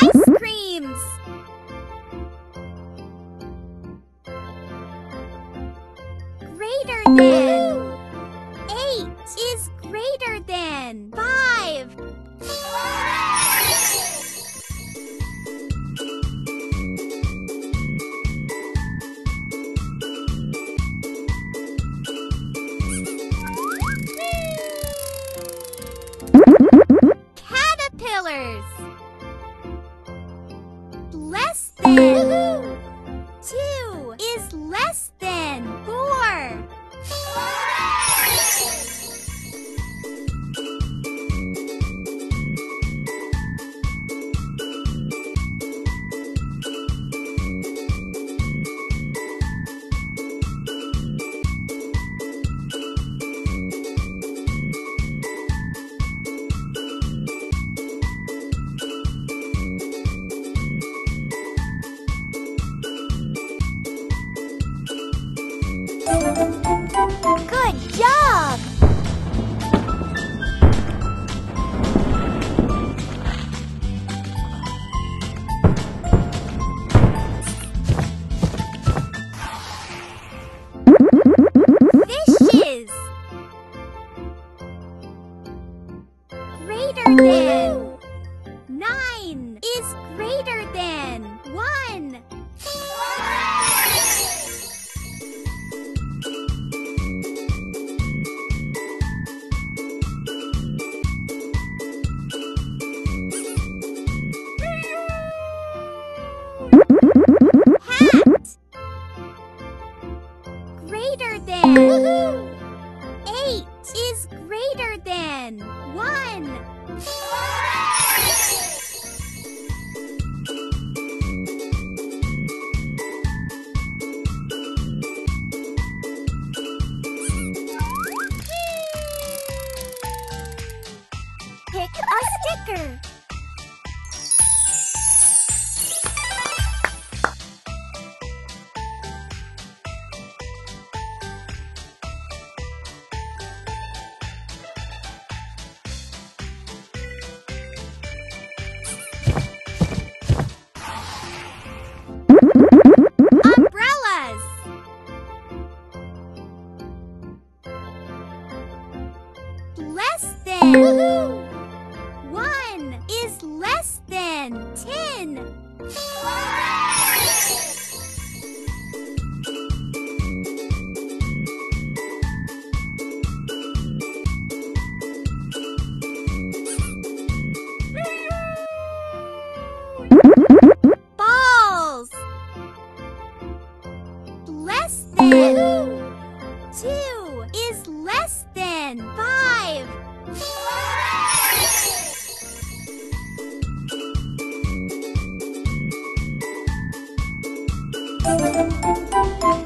Ice creams. Greater than. 8 is greater than 5. 2 is less than 4. Good job! Fishes! Greater than 9 is greater than 1. Greater than 8 is greater than 1. Pick a sticker. Less than 1 is less than 10. Balls. Less than 2 is less than 5.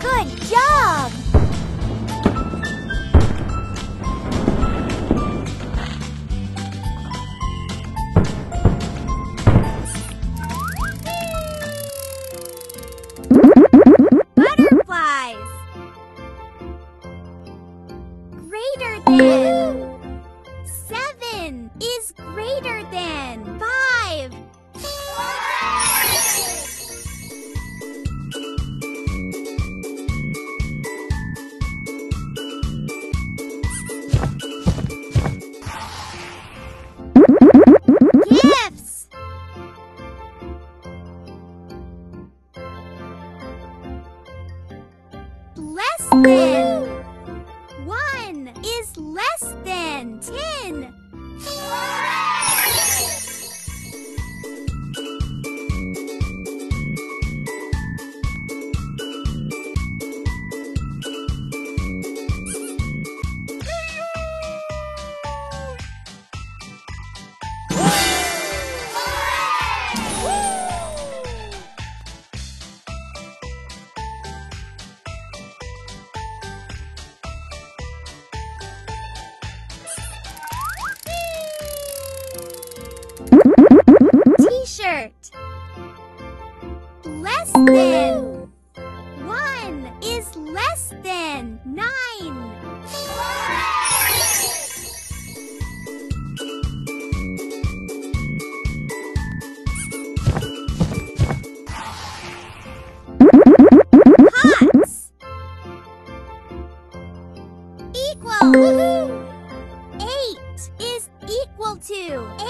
Good job! Butterflies. Greater than 7 is greater than 5. Gifts. Less than 1 is less than 10. T-shirt. Less than 1 is less than 9. 8 is equal to 8.